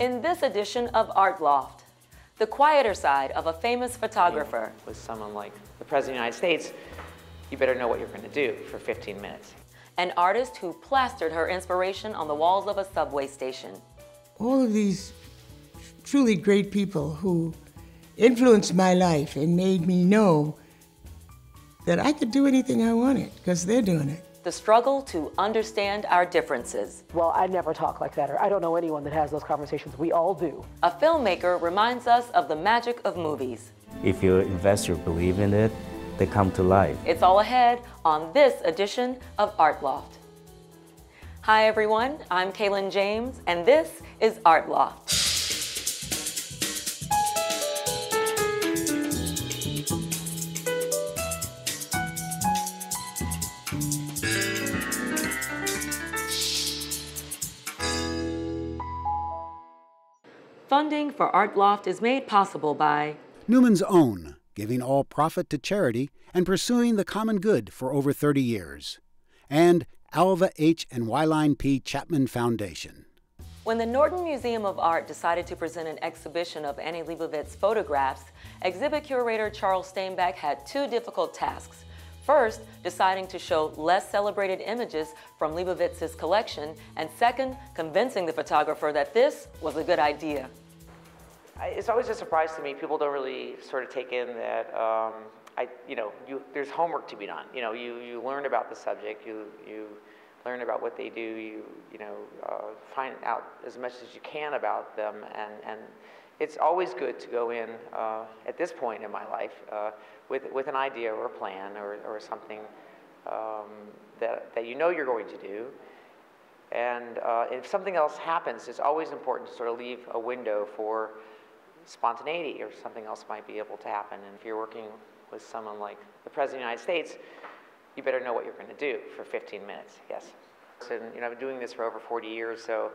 In this edition of Art Loft, the quieter side of a famous photographer. With someone like the President of the United States, you better know what you're going to do for 15 minutes. An artist who plastered her inspiration on the walls of a subway station. All of these truly great people who influenced my life and made me know that I could do anything I wanted, because they're doing it. The struggle to understand our differences. Well, I never talk like that, or I don't know anyone that has those conversations. We all do. A filmmaker reminds us of the magic of movies. If you invest or believe in it, they come to life. It's all ahead on this edition of Art Loft. Hi everyone, I'm Kalyn James, and this is Art Loft. Funding for Art Loft is made possible by Newman's Own, giving all profit to charity and pursuing the common good for over 30 years, and Alva H. and Wyline P. Chapman Foundation. When the Norton Museum of Art decided to present an exhibition of Annie Leibovitz photographs, exhibit curator Charles Stainback had two difficult tasks. First, deciding to show less celebrated images from Leibovitz's collection, and second, convincing the photographer that this was a good idea. It's always a surprise to me. People don't really sort of take in that there's homework to be done. You know, you learn about the subject, you learn about what they do, find out as much as you can about them, and it's always good to go in at this point in my life with an idea or a plan or something that you know you're going to do. And if something else happens, it's always important to sort of leave a window for spontaneity or something else might be able to happen. And if you're working with someone like the President of the United States, you better know what you're going to do for 15 minutes, yes. So, you know, I've been doing this for over 40 years, so,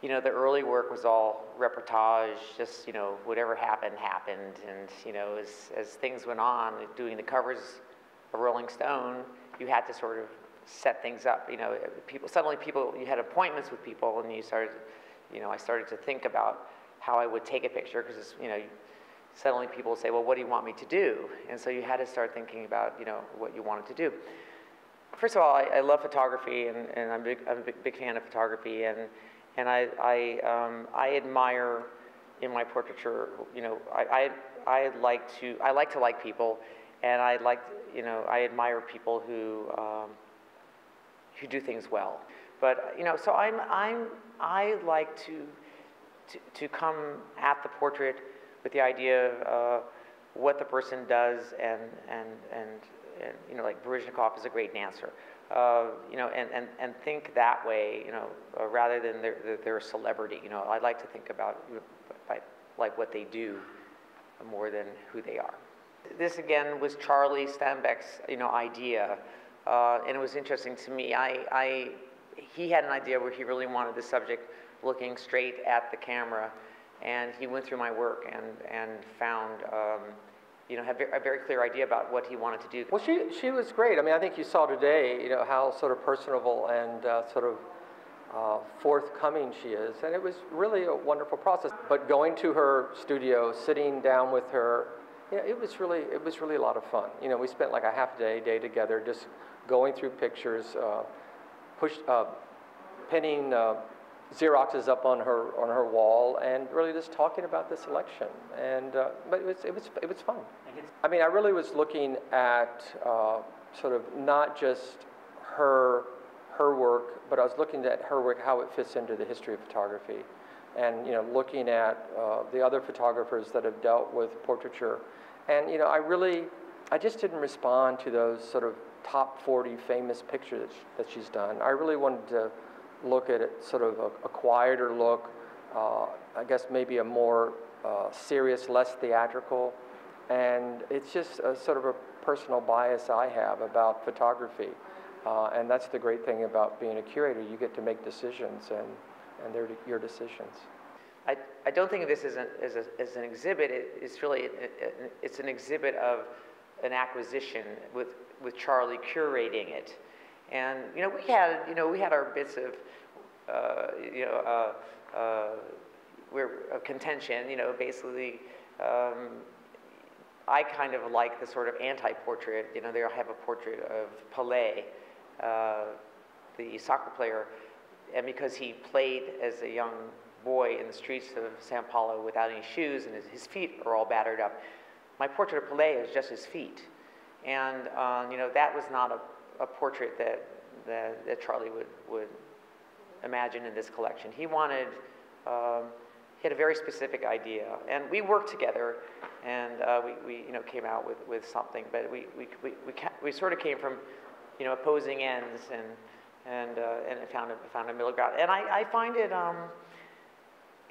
you know, the early work was all reportage, just, you know, whatever happened, happened. And, you know, as things went on, doing the covers of Rolling Stone, you had to sort of set things up. You know, you had appointments with people, and I started to think about how I would take a picture, because, you know, suddenly people would say, well, what do you want me to do? And so you had to start thinking about, you know, what you wanted to do. First of all, I love photography, and I'm a big fan of photography, and I admire in my portraiture, you know, I like to like people, and I admire people who do things well. But, you know, so I like to come at the portrait with the idea of what the person does, and you know, like Baryshnikov is a great dancer. You know, and think that way, you know, rather than their celebrity. You know, I like to think about, you know, like what they do more than who they are. This again was Charlie Stainback's, you know, idea, and it was interesting to me. He had an idea where he really wanted the subject looking straight at the camera, and he went through my work and found, you know, have a very clear idea about what he wanted to do. Well, she was great. I mean, I think you saw today, you know, how sort of personable and sort of forthcoming she is. And it was really a wonderful process. But going to her studio, sitting down with her, you know, it was really a lot of fun. You know, we spent like a half day together, just going through pictures, pinning Xeroxes up on her wall, and really just talking about this election. And but it was fun. I mean, I really was looking at sort of not just her work, but I was looking at her work, how it fits into the history of photography, and, you know, looking at the other photographers that have dealt with portraiture. And, you know, I just didn't respond to those sort of top 40 famous pictures that she's done. I really wanted to look at it sort of a quieter look, I guess maybe a more serious, less theatrical, and it's just a sort of a personal bias I have about photography, and that's the great thing about being a curator. You get to make decisions, and they're your decisions. I don't think of this as an exhibit. It's really it's an exhibit of an acquisition with Charlie curating it. And, you know, we had our bits of, of contention, you know, basically, I kind of like the sort of anti-portrait, you know, they have a portrait of Pelé, the soccer player, and because he played as a young boy in the streets of São Paulo without any shoes and his feet are all battered up, my portrait of Pelé is just his feet. And, you know, that was not a portrait that Charlie would imagine in this collection. He wanted, he had a very specific idea. And we worked together and we you know, came out with something, but we sort of came from, you know, opposing ends and found a middle ground. And I find it,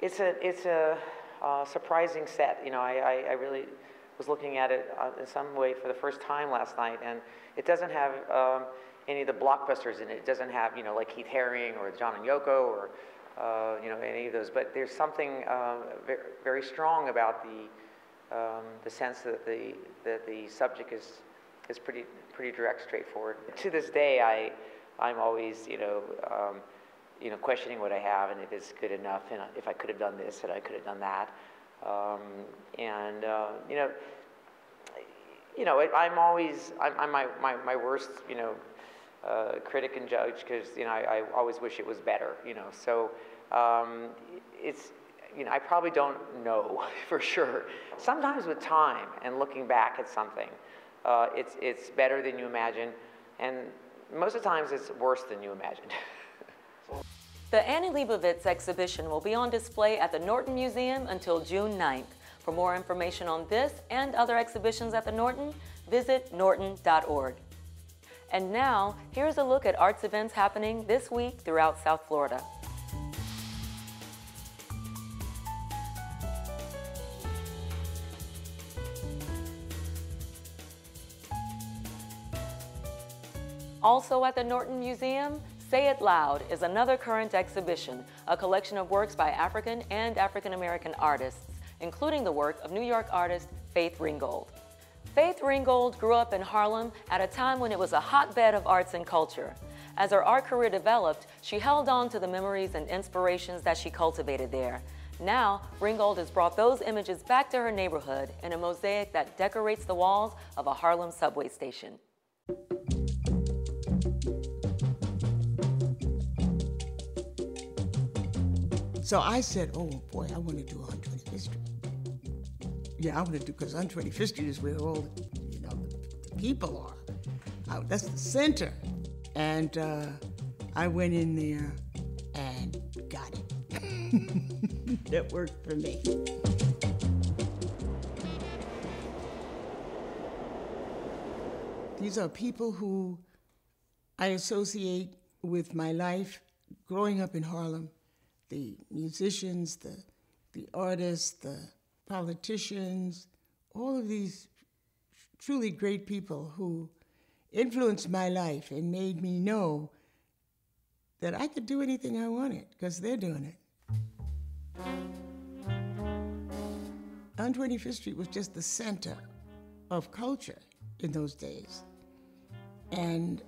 it's a surprising set. You know, I really was looking at it in some way for the first time last night, and it doesn't have any of the blockbusters in it. It doesn't have, you know, like Keith Haring or John and Yoko or, you know, any of those. But there's something very, very strong about the sense that the subject is pretty direct, straightforward. To this day, I'm always, you know, questioning what I have and if it's good enough, and if I could have done this and I could have done that, and you know, I'm my worst, you know, critic and judge, because you know I always wish it was better, you know. So it's, you know, I probably don't know for sure. Sometimes with time and looking back at something, it's better than you imagine, and most of the times it's worse than you imagined. The Annie Leibovitz exhibition will be on display at the Norton Museum until June 9th. For more information on this and other exhibitions at the Norton, visit norton.org. And now, here's a look at arts events happening this week throughout South Florida. Also at the Norton Museum, Say It Loud is another current exhibition, a collection of works by African and African-American artists, including the work of New York artist Faith Ringgold. Faith Ringgold grew up in Harlem at a time when it was a hotbed of arts and culture. As her art career developed, she held on to the memories and inspirations that she cultivated there. Now, Ringgold has brought those images back to her neighborhood in a mosaic that decorates the walls of a Harlem subway station. So I said, oh boy, I want to do 125th Street. Yeah, I want to do, because 125th Street is where all, you know, the people are. That's the center. And I went in there and got it. That worked for me. These are people who I associate with my life growing up in Harlem. The musicians, the artists, the politicians, all of these truly great people who influenced my life and made me know that I could do anything I wanted, because they're doing it. On 25th Street was just the center of culture in those days. And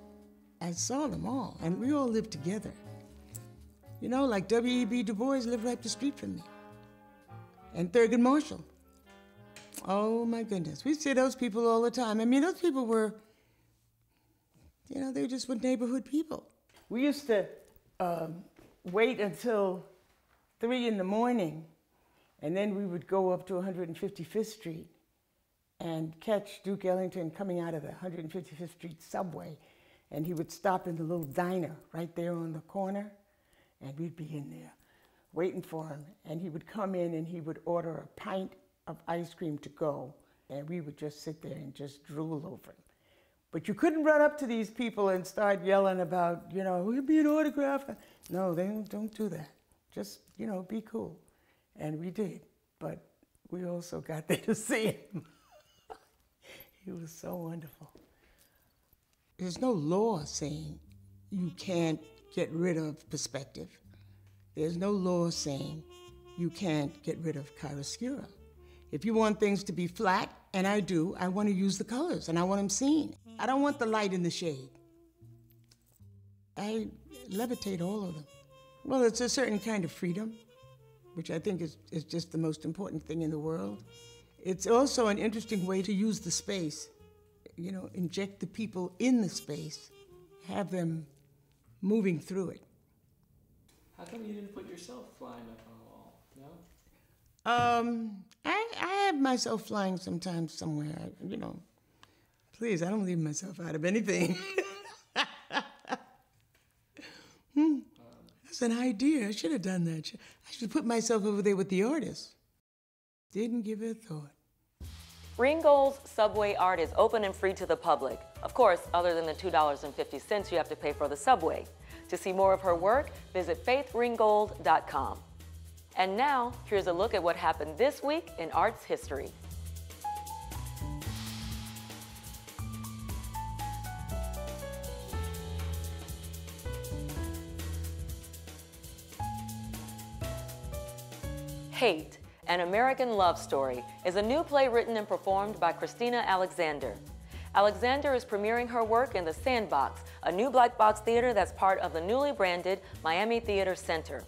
I saw them all, and we all lived together. You know, like W.E.B. Du Bois lived right up the street from me. And Thurgood Marshall. Oh my goodness, we see those people all the time. I mean, those people were, you know, they just were neighborhood people. We used to wait until 3 in the morning, and then we would go up to 155th Street and catch Duke Ellington coming out of the 155th Street subway, and he would stop in the little diner right there on the corner. And we'd be in there waiting for him. And he would come in and he would order a pint of ice cream to go. And we would just sit there and just drool over him. But you couldn't run up to these people and start yelling about, you know, will you be an autograph? No, they don't do that. Just, you know, be cool. And we did. But we also got there to see him. He was so wonderful. There's no law saying you can't get rid of perspective. There's no law saying you can't get rid of chiaroscuro. If you want things to be flat, and I do, I want to use the colors and I want them seen. I don't want the light in the shade. I levitate all of them. Well, it's a certain kind of freedom. which I think is just the most important thing in the world. It's also an interesting way to use the space, you know, inject the people in the space, have them moving through it. How come you didn't put yourself flying up on the wall, no? I have myself flying sometimes somewhere, you know. Please, I don't leave myself out of anything. That's an idea. I should have done that. I should have put myself over there with the artist. Didn't give it a thought. Ringgold's subway art is open and free to the public. Of course, other than the $2.50 you have to pay for the subway. To see more of her work, visit faithringgold.com. And now, here's a look at what happened this week in arts history. Hate, An American Love Story, is a new play written and performed by Christina Alexander. Alexander is premiering her work in the Sandbox, a new black box theater that's part of the newly branded Miami Theater Center.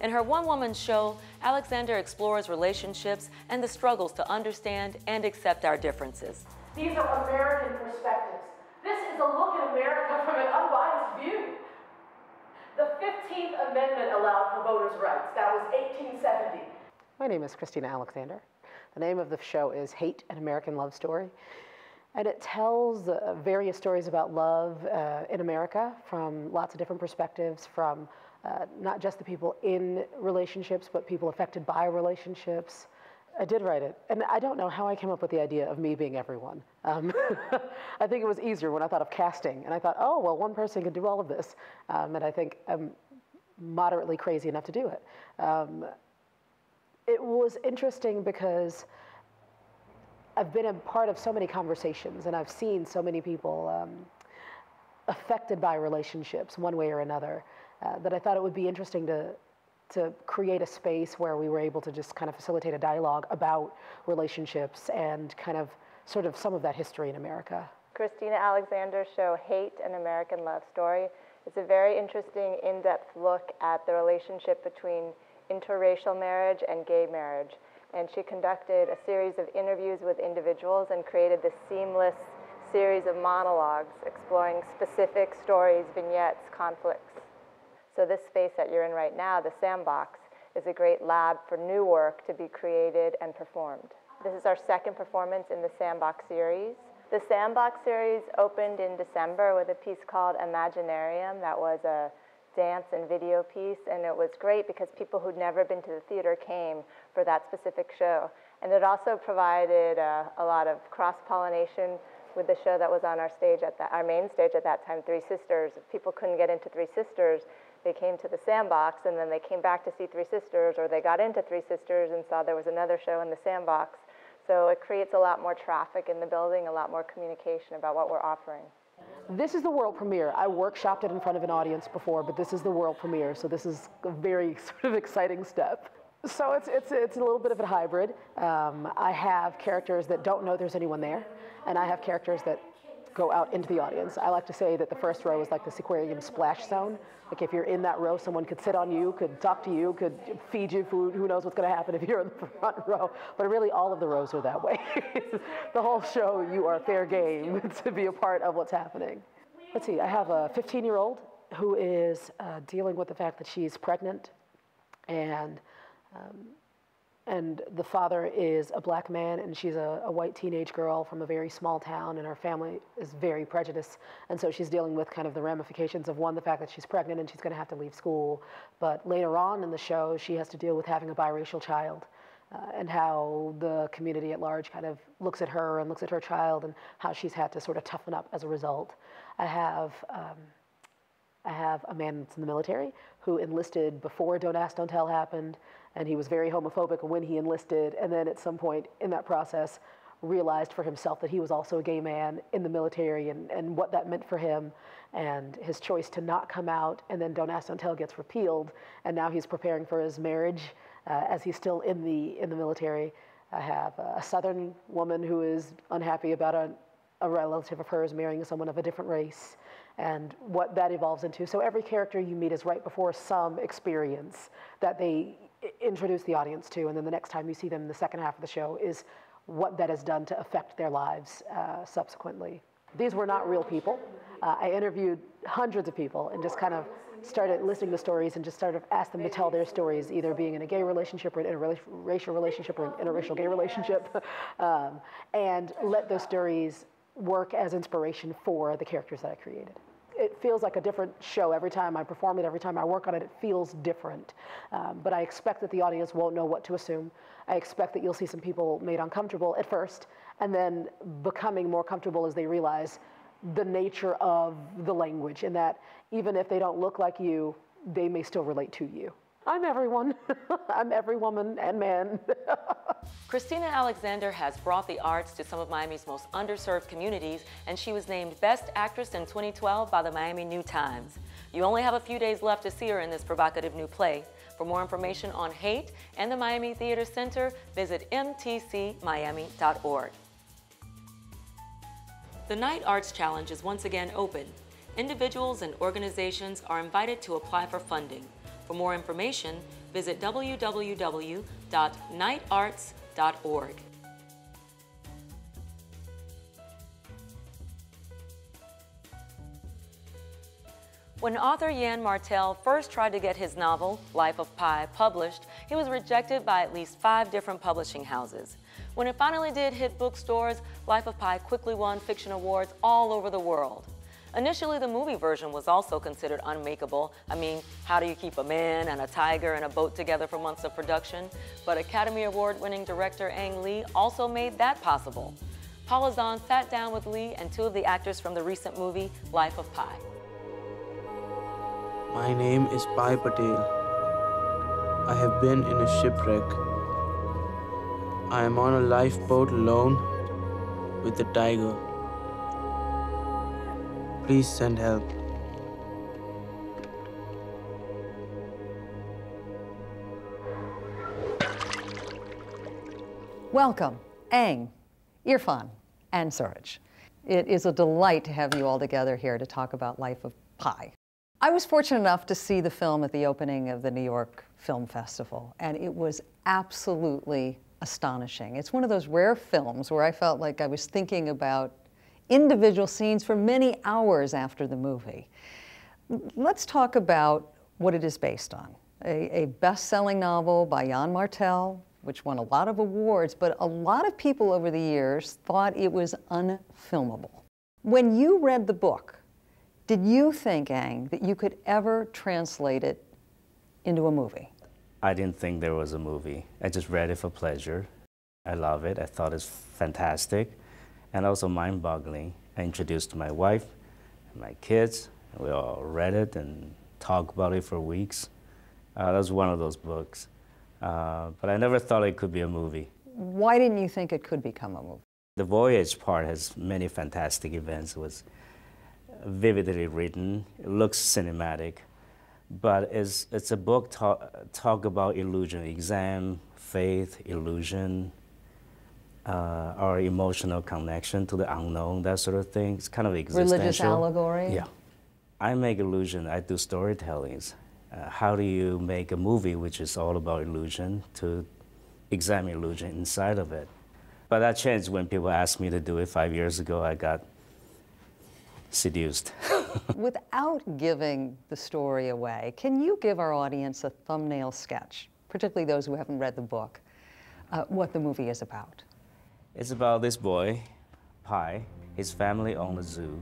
In her one-woman show, Alexander explores relationships and the struggles to understand and accept our differences. These are American perspectives. This is a look at America from an unbiased view. The 15th Amendment allowed for voters' rights. That was 1870. My name is Christina Alexander. The name of the show is Hate, An American Love Story. And it tells various stories about love in America from lots of different perspectives, from not just the people in relationships, but people affected by relationships. I did write it. And I don't know how I came up with the idea of me being everyone. I think it was easier when I thought of casting. And I thought, oh, well, one person can do all of this. And I think I'm moderately crazy enough to do it. It was interesting because I've been a part of so many conversations and I've seen so many people affected by relationships one way or another that I thought it would be interesting to create a space where we were able to just kind of facilitate a dialogue about relationships and kind of sort of some of that history in America. Christina Alexander's show, Hate, An American Love Story, is a very interesting in-depth look at the relationship between interracial marriage and gay marriage. And she conducted a series of interviews with individuals and created this seamless series of monologues exploring specific stories, vignettes, conflicts. So this space that you're in right now, the Sandbox, is a great lab for new work to be created and performed. This is our second performance in the Sandbox series. The Sandbox series opened in December with a piece called Imaginarium that was a dance and video piece, and it was great because people who'd never been to the theater came for that specific show. And it also provided a lot of cross-pollination with the show that was on our stage at our main stage at that time, Three Sisters. If people couldn't get into Three Sisters, they came to the Sandbox, and then they came back to see Three Sisters, or they got into Three Sisters and saw there was another show in the Sandbox. So it creates a lot more traffic in the building, a lot more communication about what we're offering. This is the world premiere. I workshopped it in front of an audience before, but this is the world premiere, so this is a very sort of exciting step. So it's a little bit of a hybrid. I have characters that don't know there's anyone there, and I have characters that go out into the audience. I like to say that the first row is like the aquarium splash zone. Like if you're in that row, someone could sit on you, could talk to you, could feed you food. Who knows what's going to happen if you're in the front row? But really, all of the rows are that way. The whole show, you are fair game to be a part of what's happening. Let's see. I have a 15-year-old who is dealing with the fact that she's pregnant, and the father is a black man, and she's a white teenage girl from a very small town, and her family is very prejudiced. And so she's dealing with kind of the ramifications of, one, the fact that she's pregnant and she's going to have to leave school. But later on in the show, she has to deal with having a biracial child and how the community at large kind of looks at her and looks at her child and how she's had to sort of toughen up as a result. I have a man that's in the military who enlisted before Don't Ask, Don't Tell happened, and he was very homophobic when he enlisted, and then at some point in that process realized for himself that he was also a gay man in the military and what that meant for him and his choice to not come out, and then Don't Ask, Don't Tell gets repealed, and now he's preparing for his marriage as he's still in the military. I have a Southern woman who is unhappy about a relative of hers marrying someone of a different race and what that evolves into. So every character you meet is right before some experience that they introduce the audience to, and then the next time you see them in the second half of the show, is what that has done to affect their lives subsequently. These were not real people. I interviewed hundreds of people and just kind of started listening to stories and just started asked them to tell their stories, either being in a gay relationship or an interracial relationship or an interracial gay relationship, and let those stories work as inspiration for the characters that I created. It feels like a different show every time I perform it, every time I work on it, it feels different. But I expect that the audience won't know what to assume. I expect that you'll see some people made uncomfortable at first, and then becoming more comfortable as they realize the nature of the language, and that even if they don't look like you, they may still relate to you. I'm everyone. I'm every woman and man. Christina Alexander has brought the arts to some of Miami's most underserved communities, and she was named Best Actress in 2012 by the Miami New Times. You only have a few days left to see her in this provocative new play. For more information on Hate and the Miami Theater Center, visit mtcmiami.org. The Night Arts Challenge is once again open. Individuals and organizations are invited to apply for funding. For more information, visit www.nightarts.org. When author Yann Martel first tried to get his novel, Life of Pi, published, he was rejected by at least 5 different publishing houses. When it finally did hit bookstores, Life of Pi quickly won fiction awards all over the world. Initially, the movie version was also considered unmakeable. I mean, how do you keep a man and a tiger and a boat together for months of production? But Academy Award-winning director Ang Lee also made that possible. Paula Zahn sat down with Lee and 2 of the actors from the recent movie, Life of Pi. My name is Pi Patel. I have been in a shipwreck. I am on a lifeboat alone with a tiger. Please send help. Welcome, Ang, Irfan, and Suraj. It is a delight to have you all together here to talk about Life of Pi. I was fortunate enough to see the film at the opening of the New York Film Festival, and it was absolutely astonishing. It's one of those rare films where I felt like I was thinking about individual scenes for many hours after the movie. Let's talk about what it is based on. A best-selling novel by Yann Martel, which won a lot of awards, but a lot of people over the years thought it was unfilmable. When you read the book, did you think, Ang, that you could ever translate it into a movie? I didn't think there was a movie. I just read it for pleasure. I love it. I thought it's fantastic. And also mind-boggling. I introduced it to my wife and my kids, and we all read it and talked about it for weeks. That was one of those books. But I never thought it could be a movie. Why didn't you think it could become a movie? The voyage part has many fantastic events. It was vividly written. It looks cinematic. But it's a book talk about illusion, exam, faith, illusion, our emotional connection to the unknown, that sort of thing. It's kind of existential. Religious allegory? Yeah. I make illusion, I do storytellings. How do you make a movie which is all about illusion to examine illusion inside of it? But that changed when people asked me to do it 5 years ago. I got seduced. Without giving the story away, can you give our audience a thumbnail sketch, particularly those who haven't read the book, what the movie is about? It's about this boy, Pi. His family owned a zoo,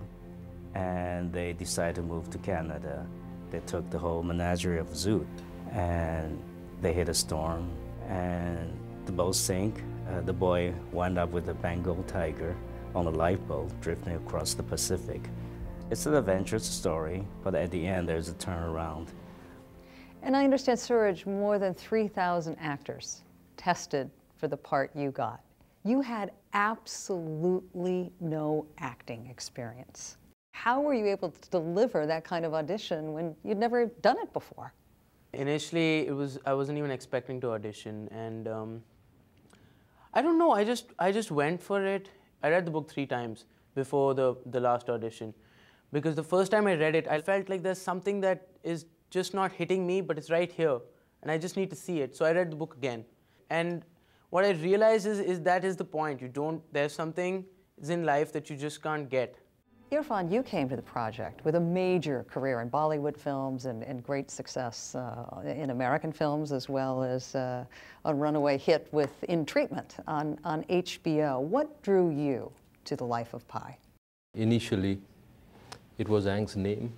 and they decided to move to Canada. They took the whole menagerie of the zoo, and they hit a storm, and the boat sank. The boy wound up with a Bengal tiger on a lifeboat drifting across the Pacific. It's an adventurous story, but at the end, there's a turnaround. And I understand, Suraj, more than 3,000 actors tested for the part you got. You had absolutely no acting experience. How were you able to deliver that kind of audition when you'd never done it before? Initially, I wasn't even expecting to audition, and I don't know. I just went for it. I read the book 3 times before the last audition, because the first time I read it, I felt like there's something that is just not hitting me, but it's right here, and I just need to see it. So I read the book again. And what I realized is that is the point. You don't, there's something in life that you just can't get. Irfan, you came to the project with a major career in Bollywood films and great success in American films, as well as a runaway hit with In Treatment on HBO. What drew you to the Life of Pi? Initially, it was Ang's name,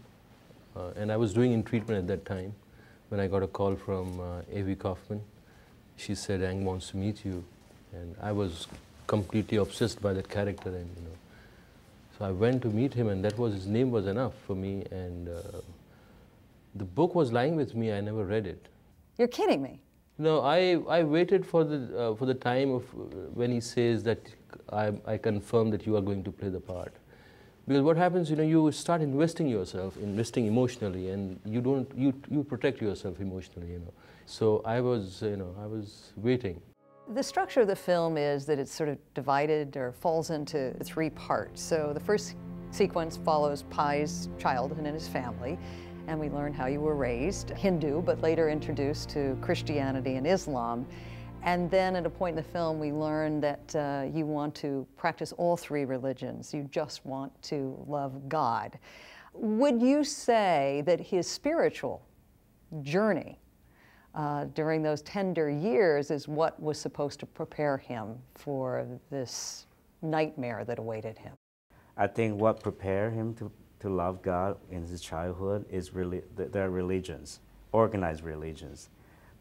and I was doing In Treatment at that time when I got a call from Avi Kaufman. She said, Ang wants to meet you, and I was completely obsessed by that character, and you know. So I went to meet him, and that was, his name was enough for me, and the book was lying with me. I never read it. You're kidding me. No, I waited for the time of when he says that I confirm that you are going to play the part. Because what happens, you know, you start investing yourself, investing emotionally, and you don't, you protect yourself emotionally, you know. So I was, you know, I was waiting. The structure of the film is that it's sort of divided or falls into three parts. So the first sequence follows Pi's childhood and his family, and we learn how you were raised, Hindu, but later introduced to Christianity and Islam. And then at a point in the film, we learn that you want to practice all three religions. You just want to love God. Would you say that his spiritual journey during those tender years is what was supposed to prepare him for this nightmare that awaited him? I think what prepared him to love God in his childhood is really their religions, organized religions.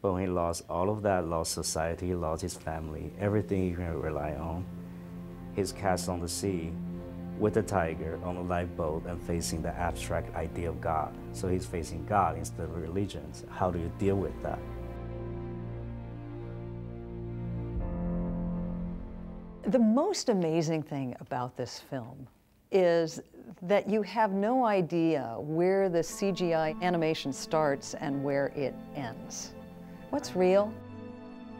But when he lost all of that, lost society, lost his family, everything he can rely on, he's cast on the sea with a tiger on a lifeboat and facing the abstract idea of God. So he's facing God instead of religions. How do you deal with that? The most amazing thing about this film is that you have no idea where the CGI animation starts and where it ends. What's real?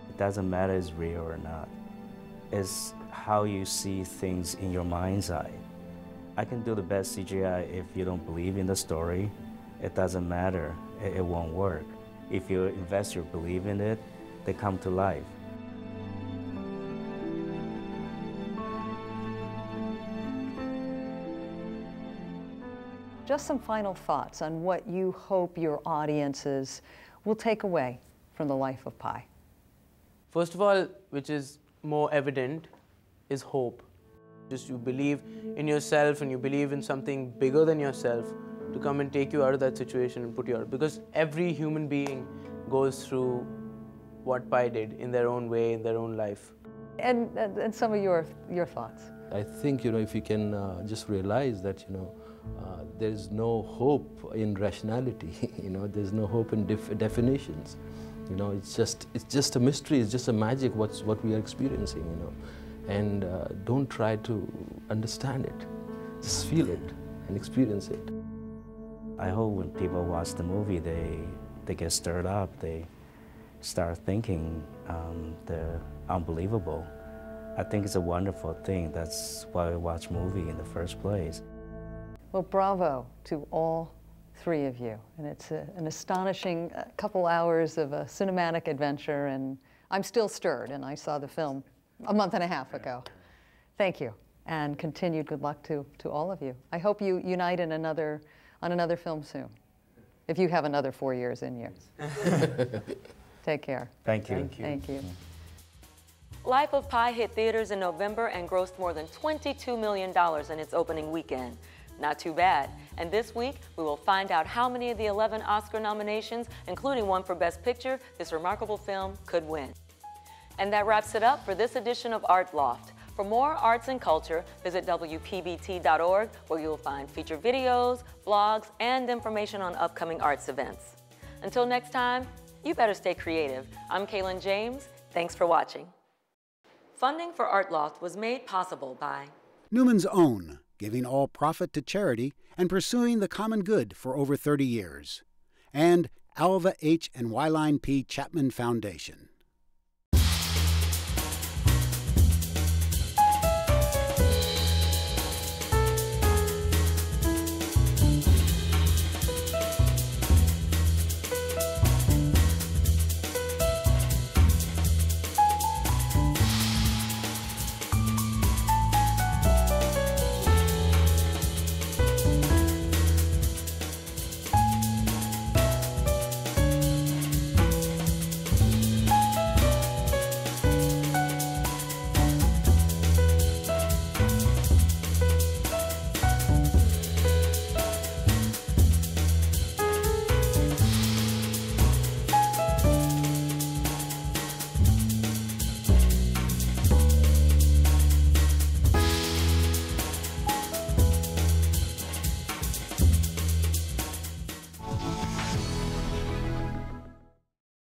It doesn't matter if it's real or not. It's how you see things in your mind's eye. I can do the best CGI. If you don't believe in the story, it doesn't matter, it won't work. If you invest your belief in it, they come to life. Just some final thoughts on what you hope your audiences will take away from the Life of Pi. First of all, which is more evident, is hope. Just you believe in yourself and you believe in something bigger than yourself to come and take you out of that situation and put you out. Because every human being goes through what Pi did in their own way, in their own life. And some of your thoughts. I think, you know, if you can just realize that, you know, there is no hope in rationality, you know, there's no hope in definitions. You know, it's just a mystery, it's just a magic what we are experiencing, you know. And don't try to understand it. Just feel it and experience it. I hope when people watch the movie, they get stirred up. They start thinking the unbelievable. I think it's a wonderful thing. That's why we watch movie in the first place. Well, bravo to all three of you. And it's an astonishing couple hours of a cinematic adventure. And I'm still stirred, and I saw the film a month and a half ago. Thank you, and continued good luck to all of you. I hope you unite in on another film soon, if you have another 4 years in you. Take care. Thank you. Thank you. Thank you. Life of Pi hit theaters in November and grossed more than $22 million in its opening weekend. Not too bad. And this week, we will find out how many of the 11 Oscar nominations, including one for Best Picture, this remarkable film could win. And that wraps it up for this edition of Art Loft. For more arts and culture, visit WPBT.org, where you'll find featured videos, blogs, and information on upcoming arts events. Until next time, you better stay creative. I'm Kalyn James. Thanks for watching. Funding for Art Loft was made possible by Newman's Own, giving all profit to charity and pursuing the common good for over 30 years, and Alva H. and Wyline P. Chapman Foundation.